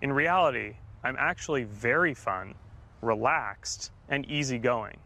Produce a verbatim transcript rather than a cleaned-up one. In reality, I'm actually very fun, relaxed, and easygoing.